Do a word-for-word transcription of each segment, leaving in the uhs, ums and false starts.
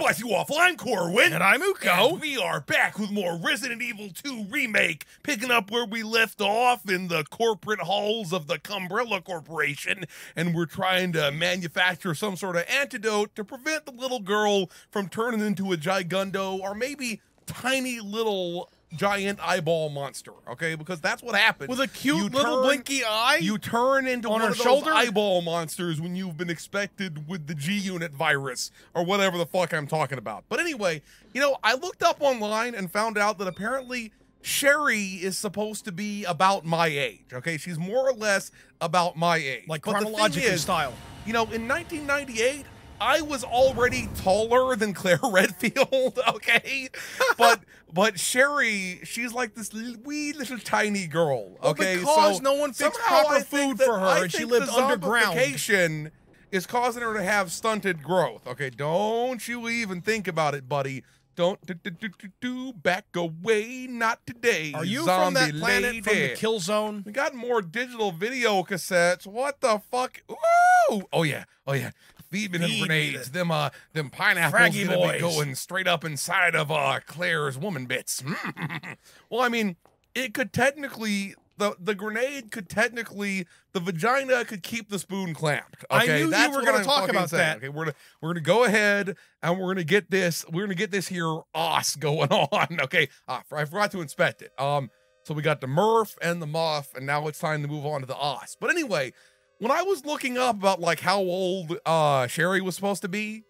Spicy Waffle, I'm Corwin. And I'm Uko. And we are back with more Resident Evil two Remake, picking up where we left off in the corporate halls of the Cumbrella Corporation, and we're trying to manufacture some sort of antidote to prevent the little girl from turning into a gigundo, or maybe tiny little giant eyeball monster, okay? Because that's what happened. With a cute you little turn, blinky eye? You turn into on one of shoulder? Those eyeball monsters when you've been infected with the G-Unit virus, or whatever the fuck I'm talking about. But anyway, you know, I looked up online and found out that apparently Sherry is supposed to be about my age, okay? She's more or less about my age. Like chronological style. You know, in nineteen ninety-eight, I was already taller than Claire Redfield, okay? But but Sherry, she's like this wee little tiny girl, okay? Well, because so no one fixed proper I food for her, I and she lived underground. Zombification is causing her to have stunted growth, okay? Don't you even think about it, buddy. Don't do, do, do, do, do back away, not today. Are you from that planet lady. From the kill zone? We got more digital video cassettes. What the fuck? Ooh! Oh yeah, oh yeah. Feeding him grenades. Them uh, them pineapples Fraggy gonna boys. Be going straight up inside of uh Claire's woman bits. Well, I mean, it could technically. The, the grenade could technically, the vagina could keep the spoon clamped. Okay? I knew That's you were going to talk about saying. That. Okay, we're gonna, we're going to go ahead and we're going to get this. We're going to get this here O S S going on. Okay, ah, I forgot to inspect it. Um, so we got the Murph and the Muff, and now it's time to move on to the O S S. But anyway, when I was looking up about like how old uh, Sherry was supposed to be,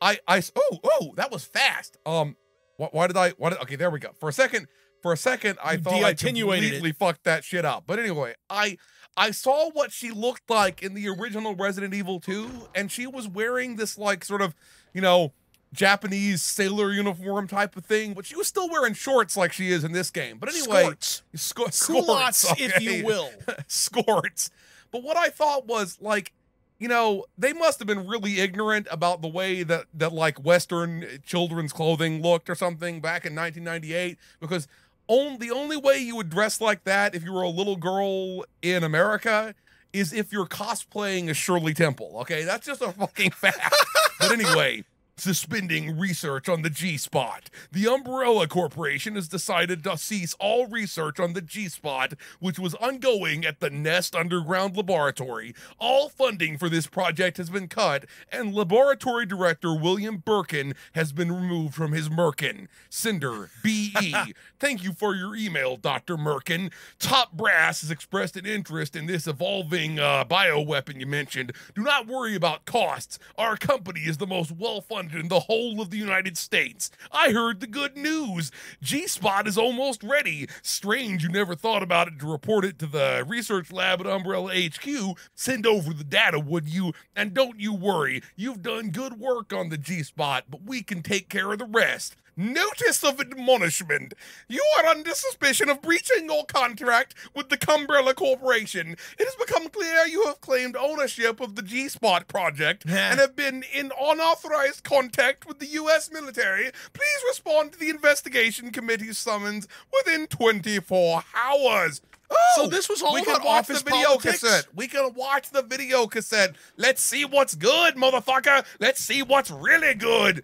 I I oh oh that was fast. Um, wh why did I? Why did, okay, there we go. For a second. For a second, I thought I completely it. Fucked that shit up. But anyway, I I saw what she looked like in the original Resident Evil two, and she was wearing this, like, sort of, you know, Japanese sailor uniform type of thing, but she was still wearing shorts like she is in this game. But anyway, skorts. Sco skorts, skorts okay. if you will. Skorts. But what I thought was, like, you know, they must have been really ignorant about the way that, that like, Western children's clothing looked or something back in nineteen ninety-eight, because On, the only way you would dress like that if you were a little girl in America is if you're cosplaying as Shirley Temple, okay? That's just a fucking fact. But anyway, suspending research on the G-Spot. The Umbrella Corporation has decided to cease all research on the G-Spot, which was ongoing at the Nest underground laboratory. All funding for this project has been cut, and laboratory director William Birkin has been removed from his Merkin. Cinder, B E Thank you for your email, Doctor Merkin. Top brass has expressed an interest in this evolving uh, bioweapon you mentioned. Do not worry about costs. Our company is the most well-funded in the whole of the United States. I heard the good news. G-Spot is almost ready. Strange you never thought about it to report it to the research lab at Umbrella H Q. Send over the data, would you? And don't you worry. You've done good work on the G-Spot, but we can take care of the rest. Notice of admonishment. You are under suspicion of breaching your contract with the Cumbrella Corporation. It has become clear you have claimed ownership of the G-Spot project and have been in unauthorized contact with the U S military. Please respond to the investigation committee's summons within twenty-four hours. Oh, so this was all we about can watch office the video politics? Cassette. We can watch the video cassette. Let's see what's good, motherfucker. Let's see what's really good.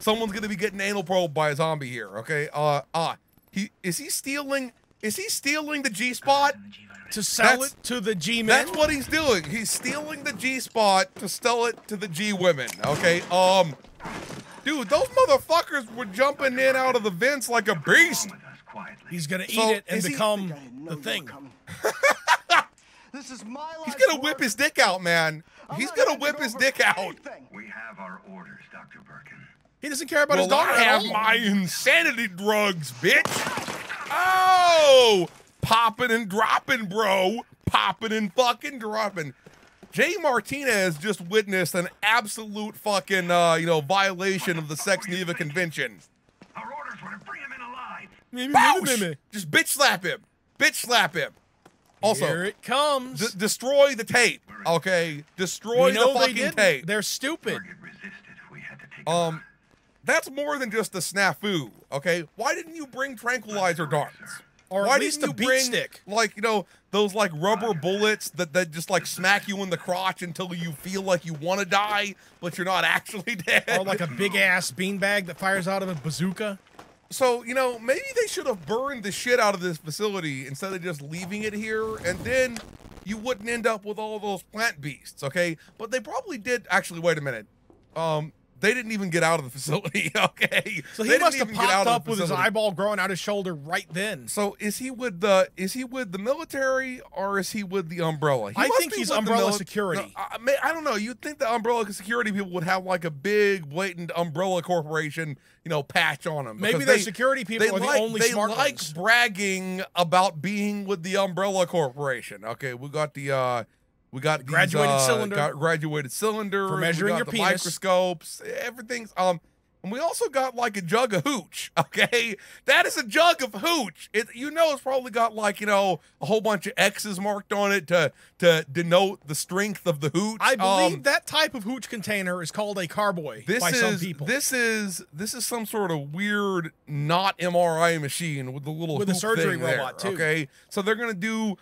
Someone's gonna be getting anal probed by a zombie here, okay? Uh, ah, uh, he is he stealing? Is he stealing the G-Spot to sell that's, it to the G-men? That's what he's doing. He's stealing the G-Spot to sell it to the G-women, okay? Um, dude, those motherfuckers were jumping in out of the vents like a beast. He's gonna eat so, it and become he, the thing. This is my life. He's gonna whip his dick out, man. He's gonna whip his dick out. We have our orders, Doctor Birkin. He doesn't care about well, his daughter. I have my insanity drugs, bitch. Oh, popping and dropping, bro. Popping and fucking dropping. Jay Martinez just witnessed an absolute fucking, uh, you know, violation of the Sex-Niva Convention. Our orders were to bring him in alive. Maybe, maybe, maybe. Just bitch slap him. Bitch slap him. Also, here it comes. D destroy the tape. Okay, destroy the fucking they tape. They're stupid. Um. That's more than just a snafu, okay? Why didn't you bring tranquilizer darts? Or why at least the beat stick. Like, you know, those like rubber bullets that, that just like smack you in the crotch until you feel like you want to die, but you're not actually dead. Or like a big ass beanbag that fires out of a bazooka. So, you know, maybe they should have burned the shit out of this facility instead of just leaving it here, and then you wouldn't end up with all those plant beasts, okay? But they probably did. Actually, wait a minute. Um, they didn't even get out of the facility, okay? So he must have popped up with his eyeball growing out his shoulder right then. So is he with the is he with the military or is he with the Umbrella? I think he's Umbrella security. No, I, I don't know. You'd think the Umbrella security people would have like a big blatant Umbrella Corporation, you know, patch on them. Maybe the security people are the only smart ones. They like bragging about being with the Umbrella Corporation. Okay, we got the. Uh, We got the graduated these, uh, cylinder, got graduated cylinder, for measuring we got your the penis. Microscopes, everything's um, and we also got like a jug of hooch. Okay, that is a jug of hooch. It you know it's probably got like you know a whole bunch of X's marked on it to to denote the strength of the hooch. I believe um, that type of hooch container is called a carboy this by is, some people. This is this is some sort of weird not M R I machine with the little with a surgery robot there, too. Okay, so they're gonna do.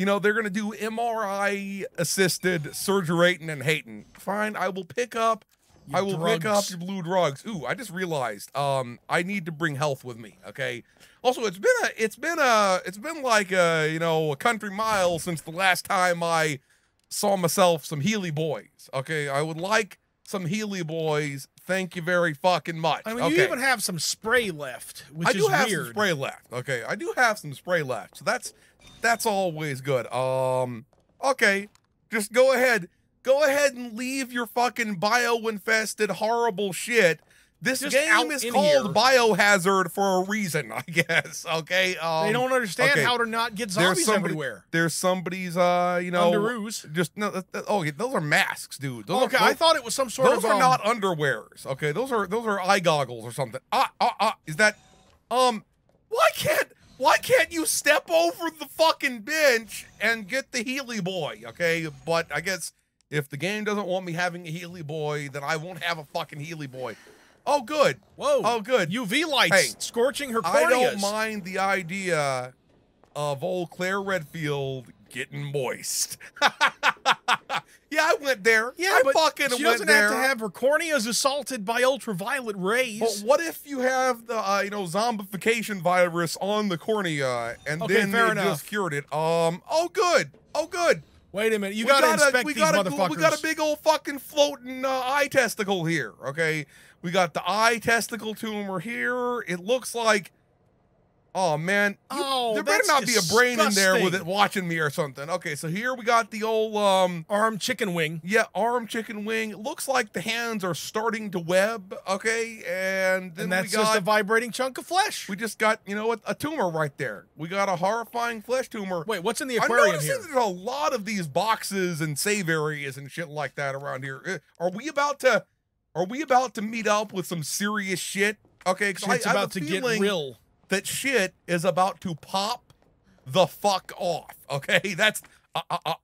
You know, they're going to do M R I-assisted surgerating and hating. Fine, I will pick up your I will drugs. pick up your blue drugs. Ooh, I just realized um, I need to bring health with me, okay? Also, it's been a, it's been a, it's been like a, you know, a country mile since the last time I saw myself some Heely boys, okay? I would like some Heely boys. Thank you very fucking much. I mean, okay. You even have some spray left, which is weird. I do have weird. some spray left, okay? I do have some spray left, so that's... That's always good. Um, okay, just go ahead, go ahead and leave your fucking bio-infested horrible shit. This just game is called here. Biohazard for a reason, I guess. Okay, um, they don't understand okay. how to not get zombies there's somebody, everywhere. There's somebody's, uh, you know, Underoos. Just no. That, that, oh, those are masks, dude. Those okay, are, those, I thought it was some sort those of. Those are um, not underwears. Okay, those are those are eye goggles or something. Ah, ah, ah. Is that? Um, why can't? Why can't you step over the fucking bench and get the Heely boy, okay? But I guess if the game doesn't want me having a Heely boy, then I won't have a fucking Heely boy. Oh, good. Whoa. Oh, good. U V lights hey, scorching her corneas. I don't mind the idea of old Claire Redfield getting moist. Yeah, I went there. Yeah, I but fucking she went doesn't there. have to have her corneas assaulted by ultraviolet rays. But what if you have the uh, you know zombification virus on the cornea and okay, then fair it enough. just cured it? Um, oh good, oh good. Wait a minute, you we gotta, gotta inspect we these gotta, motherfuckers. We got a big old fucking floating uh, eye testicle here. Okay, we got the eye testicle tumor here. It looks like. Oh man, you, oh, there better not disgusting. be a brain in there with it watching me or something. Okay, so here we got the old um, arm chicken wing. Yeah, arm chicken wing. It looks like the hands are starting to web. Okay, and then and that's we got, just a vibrating chunk of flesh. We just got you know a, a tumor right there. We got a horrifying flesh tumor. Wait, what's in the aquarium I'm here? There's a lot of these boxes and save areas and shit like that around here. Are we about to? Are we about to meet up with some serious shit? Okay, because it's I, about I to get real. That shit is about to pop the fuck off. Okay, that's uh, uh, uh,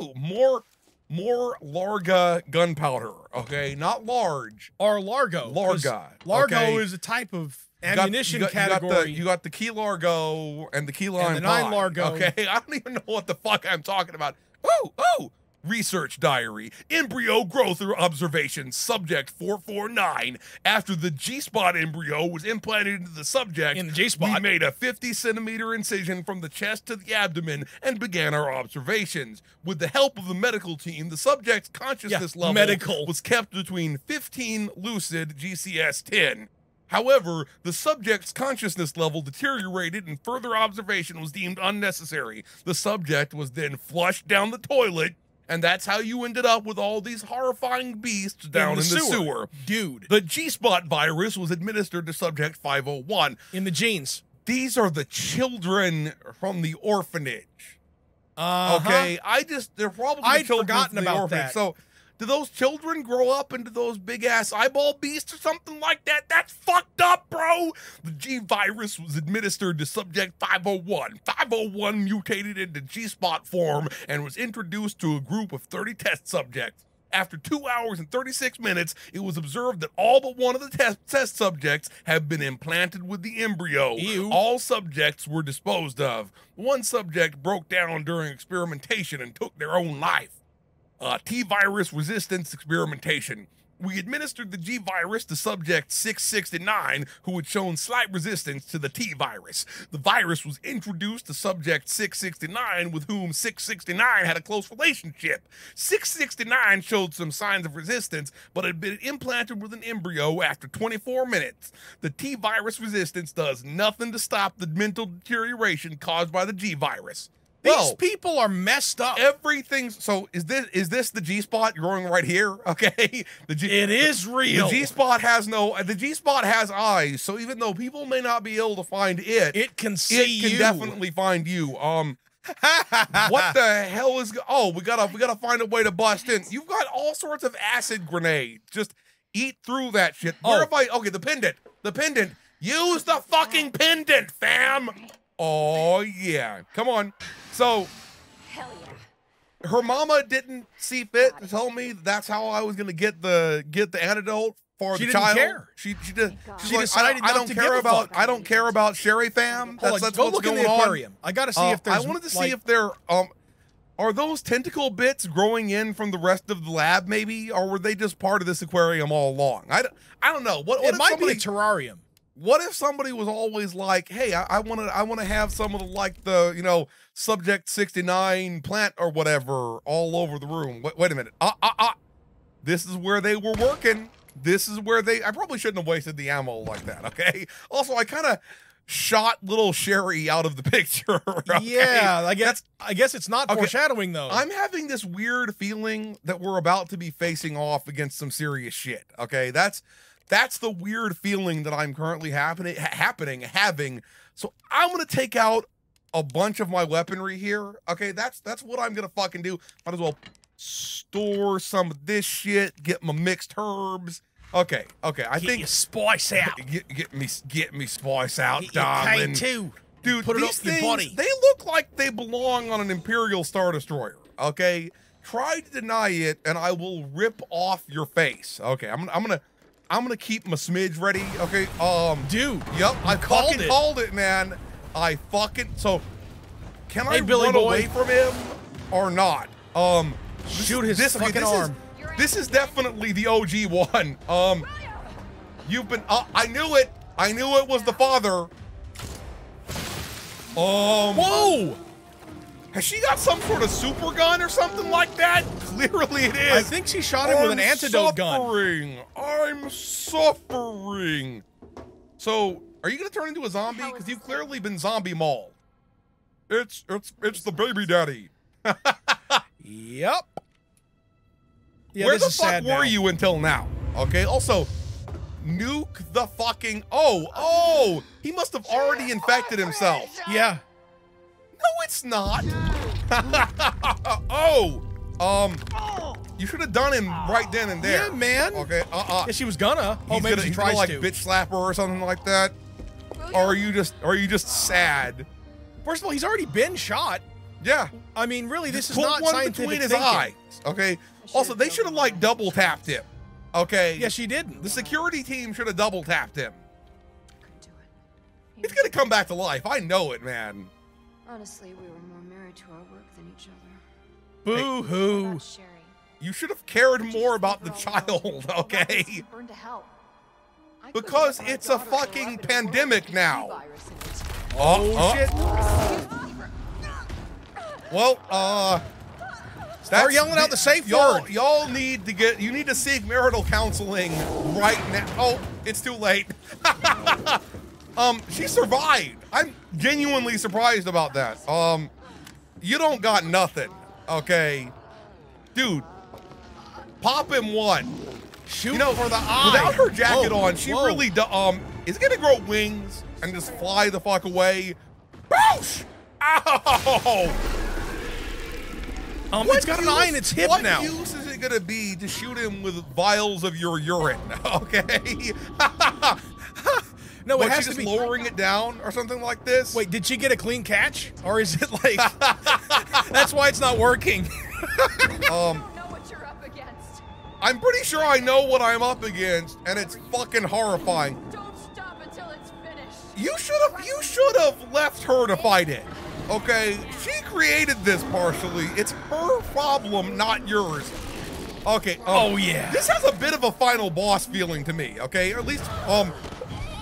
ooh, more more Larga gunpowder. Okay, not large or Largo. Larga. Largo okay. is a type of ammunition you got, you got, category. You got, the, you got the Key Largo and the Key Line. And the Nine Largo. Okay, I don't even know what the fuck I'm talking about. Ooh, ooh. Research diary, embryo growth observation, subject four forty-nine. After the G-Spot embryo was implanted into the subject, in the G-Spot, we made a fifty centimeter incision from the chest to the abdomen and began our observations. With the help of the medical team, the subject's consciousness yeah, level medical. was kept between fifteen lucid G C S ten. However, the subject's consciousness level deteriorated and further observation was deemed unnecessary. The subject was then flushed down the toilet. And that's how you ended up with all these horrifying beasts down in the, in the sewer. sewer. Dude. The G-Spot virus was administered to Subject five oh one. In the genes. These are the children from the orphanage. Uh-huh. Okay? I just, they're probably I'd children forgotten from the about orphanage. That. So, do those children grow up into those big-ass eyeball beasts or something like that? That's fucked up, bro! The G-Virus was administered to Subject five oh one. five oh one mutated into G-Spot form and was introduced to a group of thirty test subjects. After two hours and thirty-six minutes, it was observed that all but one of the test, test subjects had been implanted with the embryo. Ew. All subjects were disposed of. One subject broke down during experimentation and took their own life. Uh, T-virus resistance experimentation. We administered the G-Virus to Subject six sixty-nine, who had shown slight resistance to the T-Virus. The virus was introduced to Subject six sixty-nine, with whom six sixty-nine had a close relationship. six sixty-nine showed some signs of resistance, but had been implanted with an embryo after twenty-four minutes. The T-Virus resistance does nothing to stop the mental deterioration caused by the G-Virus. These people are messed up. Everything's so. Is this is this the G-Spot growing right here? Okay, the G, it is real. The G-Spot has no. The G-Spot has eyes. So even though people may not be able to find it, it can see. It can you. definitely find you. Um, what the hell is? Oh, we gotta we gotta find a way to bust in. You've got all sorts of acid grenades. Just eat through that shit. Where oh. if I? Okay, the pendant. The pendant. Use the fucking pendant, fam. Oh yeah, come on. So, hell yeah. Her mama didn't see fit to tell me that that's how I was gonna get the get the antidote for she the child. Care. She she did. She like, decided I, I don't care about I don't care about Sherry fam. That's, that's go what's look going in the aquarium. On. I gotta see uh, if there's. I wanted to like, see if there um are those tentacle bits growing in from the rest of the lab maybe, or were they just part of this aquarium all along? I don't, I don't know. What, what it might somebody, be a terrarium. What if somebody was always like, hey, I want to I want to have some of the, like, the, you know, Subject sixty-nine plant or whatever all over the room. Wait, wait a minute. Uh, uh, uh. This is where they were working. This is where they, I probably shouldn't have wasted the ammo like that, okay? Also, I kind of shot little Sherry out of the picture. Okay? Yeah, I guess, I guess it's not okay. foreshadowing, though. I'm having this weird feeling that we're about to be facing off against some serious shit, okay? That's... That's the weird feeling that I'm currently happening, happening, having. So I'm gonna take out a bunch of my weaponry here. Okay, that's that's what I'm gonna fucking do. Might as well store some of this shit. Get my mixed herbs. Okay, okay. I get think your spice out. Get, get me, get me spice out, get darling. K two. Dude, put these it up things, your body. They look like they belong on an Imperial Star Destroyer. Okay, try to deny it, and I will rip off your face. Okay, I'm, I'm gonna. I'm gonna keep my smidge ready, okay? Um, dude, yep, I called fucking it. called it, man. I fucking so. Can hey, I Billy run boy. away from him or not? Um, shoot this, his this, fucking this arm. Is, this is definitely the O G one. Um, you've been. Uh, I knew it. I knew it was the father. Um. Whoa. Has she got some sort of super gun or something like that? Clearly it is. I think she shot him I'm with an antidote suffering. gun. I'm suffering. So, are you gonna turn into a zombie? Because you've clearly been zombie mauled. It's it's it's the baby daddy. Yep. Yeah, where the fuck were now. you until now? Okay. Also, nuke the fucking. Oh oh, he must have already infected himself. Yeah. No, it's not. oh, um, you should have done him right then and there. Yeah, man. Okay, uh-uh. Yeah, she was gonna. Oh, he's maybe gonna, she tries gonna, like, to. bitch slap her or something like that. Or are you just, or are you just sad? First of all, he's already been shot. Yeah. I mean, really, this just is not scientific between his thinking. eyes. Okay. Also, they should have like double tapped him. Okay. Yeah, she didn't. The security team should have double tapped him. He's gonna come back to life. I know it, man. Honestly, we were more married to our work than each other. Boo-hoo. You should have cared more about the child, okay? Because it's a fucking pandemic now. Oh, shit. Well, uh... start yelling out the safe yard. Y'all need to get... You need to seek marital counseling right now. Oh, it's too late. Um, she survived. I'm genuinely surprised about that. Um, you don't got nothing, okay? Dude, pop him one. Shoot you know, for the eye. Without her jacket whoa, on, she whoa. really, um, is gonna grow wings and just fly the fuck away. Boosh! Ow! Um, what it's got use, an eye in its hip what now. What use is it gonna be to shoot him with vials of your urine, okay? No, what, it has she to be lowering it down or something like this. Wait, did she get a clean catch, or is it like that's why it's not working? um, I don't know what you're up against. I'm pretty sure I know what I'm up against, and it's fucking horrifying. Don't stop until it's finished. You should have you should have left her to fight it. Okay, she created this partially. It's her problem, not yours. Okay. Um, oh yeah. This has a bit of a final boss feeling to me. Okay, or at least um.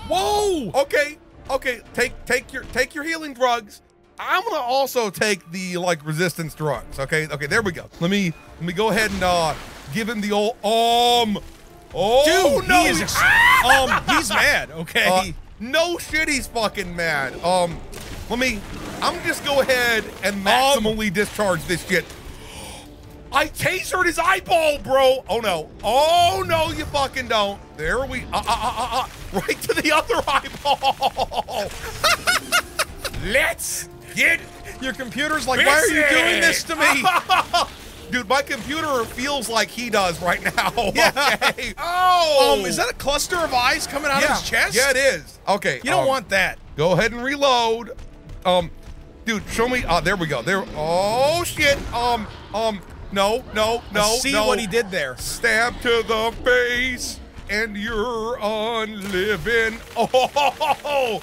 Whoa. Okay. Okay. Take take your take your healing drugs. I'm gonna also take the like resistance drugs. Okay. Okay. There we go. Let me let me go ahead and uh give him the old um. Oh Dude, no. He is ah! Um. He's mad. Okay. Uh, no shit. He's fucking mad. Um. Let me. I'm just go ahead and maximally um, discharge this shit. I tasered his eyeball, bro. Oh no. Oh no, you fucking don't. There we, uh, uh, uh, uh, right to the other eyeball. Let's get. Your computer's like, busy. Why are you doing this to me? Dude, my computer feels like he does right now. Yeah. Okay. Oh. Um, is that a cluster of eyes coming out yeah. of his chest? Yeah, it is. Okay. You don't um, want that. Go ahead and reload. Um, dude, show me. Ah, uh, there we go. There. Oh shit. Um, um, no, no, no. I see no. what he did there. Stab to the face, and you're unliving. Oh,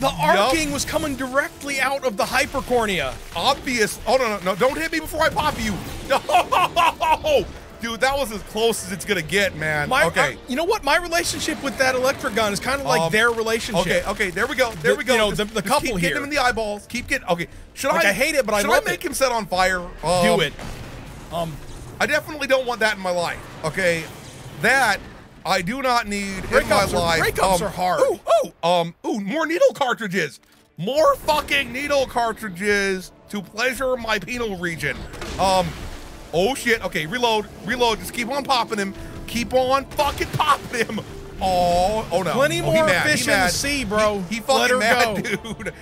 the arcing nope. was coming directly out of the hypercornea. Obvious. Oh no, no, no! Don't hit me before I pop you. No. Dude, that was as close as it's gonna get, man. My, okay. I, you know what? My relationship with that electric gun is kind of like um, their relationship. Okay, okay, there we go, there the, we go. You know, just, the, the couple keep here. Keep getting him in the eyeballs. Keep getting. Okay, should like I? I hate it, but I. Should I make it. him set on fire? Um, Do it. Um, I definitely don't want that in my life. Okay, that I do not need in my life. Breakups um, are hard. Ooh, ooh, um, ooh, more needle cartridges. More fucking needle cartridges to pleasure my penal region. Um. Oh shit, okay, reload, reload, just keep on popping him. Keep on fucking popping him. Oh, oh no. Plenty oh, more fish in the sea, bro. He, he fucking mad, go. dude.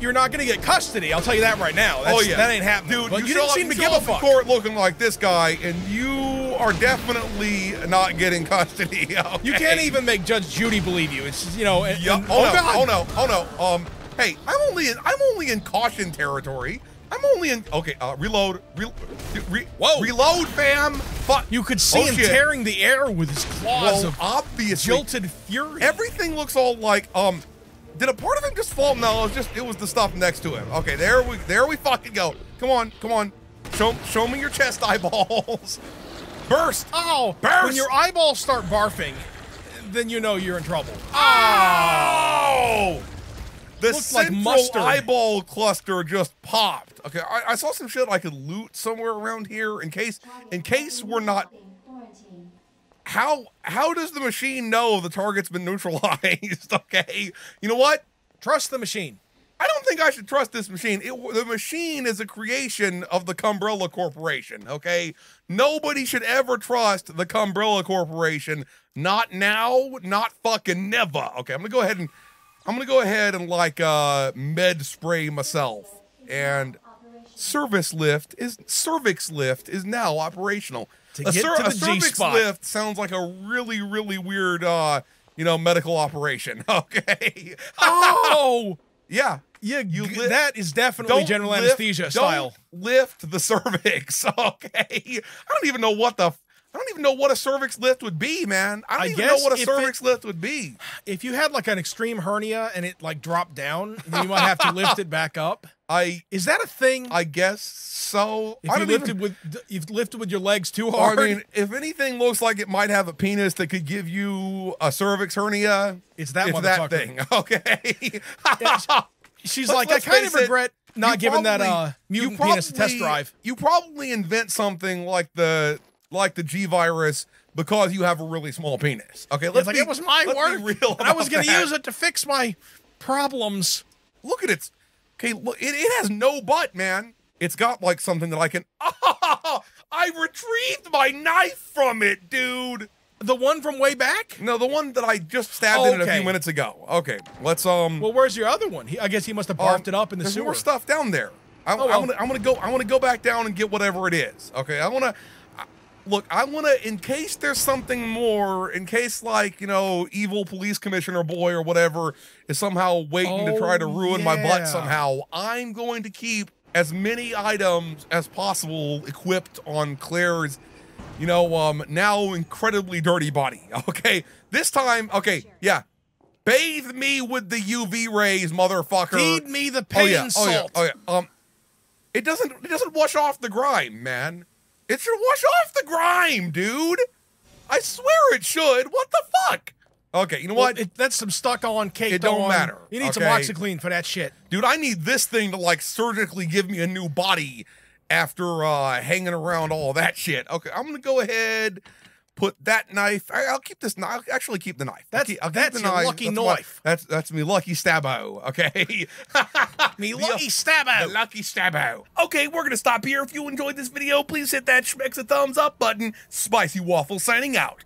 You're not gonna get custody, I'll tell you that right now. That's, oh yeah. That ain't happening. Dude, but you, you don't seem to give a fuck. Court looking like this guy, and you are definitely not getting custody. Okay. You can't even make Judge Judy believe you. It's, you know, and, yep. and, oh, oh, no, God. oh no, oh no, Um, hey, I'm only in, I'm only in caution territory. I'm only in, okay, uh, reload, re, re, Whoa. reload, fam. Fuck. You could see oh, him shit. tearing the air with his claws well, of obviously. jolted fury. Everything looks all like, um, did a part of him just fall? No, it was just, it was the stuff next to him. Okay, there we, there we fucking go. Come on, come on. Show, show me your chest eyeballs. Burst. Oh, burst. When your eyeballs start barfing, then you know you're in trouble. Oh. oh. The central like eyeball cluster just popped. Okay, I, I saw some shit I could loot somewhere around here in case, in case we're not. How how does the machine know the target's been neutralized? Okay, you know what? Trust the machine. I don't think I should trust this machine. It, the machine is a creation of the Cumbrella Corporation. Okay, nobody should ever trust the Cumbrella Corporation. Not now. Not fucking never. Okay, I'm gonna go ahead and. I'm gonna go ahead and like uh, med spray myself, and service lift is cervix lift is now operational. To get a cer to the a cervix G-Spot. lift sounds like a really really weird uh, you know medical operation. Okay. Oh yeah, yeah. You lift, that is definitely general lift, anesthesia don't style. Lift the cervix. Okay. I don't even know what the. I don't even know what a cervix lift would be, man. I don't I even know what a cervix it, lift would be. If you had like an extreme hernia and it like dropped down, then you might have to lift it back up. I is that a thing? I guess so. If I you lifted even, with you've lifted with your legs too hard. I mean, if anything looks like it might have a penis that could give you a cervix hernia, it's that, it's that thing. Okay. Yeah, she's let's, like, let's I kind of regret. It. Not you giving probably, that uh, mutant probably, penis a test drive. You probably invent something like the. like the G-Virus because you have a really small penis. Okay, let's like, be, it was my work. Real and I was going to use it to fix my problems. Look at it. Okay, look, it, it has no butt, man. It's got like something that I can, oh, I retrieved my knife from it, dude. The one from way back? No, the one that I just stabbed oh, in okay. a few minutes ago. Okay, let's, um. Well, where's your other one? He, I guess he must have barfed um, it up in the there's sewer. There's more stuff down there. I, oh, I, well. I'm going to go, I want to go back down and get whatever it is. Okay, I want to, Look, I want to, in case there's something more, in case, like, you know, evil police commissioner boy or whatever is somehow waiting oh, to try to ruin yeah. my butt somehow, I'm going to keep as many items as possible equipped on Claire's you know, um, now incredibly dirty body, okay? This time, okay, yeah. Bathe me with the U V rays, motherfucker. Feed me the pain oh, yeah. salt. Oh, yeah. Oh, yeah. Um, it doesn't, it doesn't wash off the grime, man. It should wash off the grime, dude. I swear it should. What the fuck? Okay, you know well, what? It, that's some stuck-on cake. It don't on. matter. You need okay. some OxyClean for that shit. Dude, I need this thing to, like, surgically give me a new body after uh, hanging around all that shit. Okay, I'm going to go ahead, put that knife. I, I'll keep this knife. I'll actually keep the knife. That's, I'll keep, I'll that's keep the your knife. lucky that's knife. My, that's that's me lucky stabbo, okay? me lucky stabbo. The lucky stabbo. Okay, we're going to stop here. If you enjoyed this video, please hit that schmex a thumbs up button. Spicy Waffle signing out.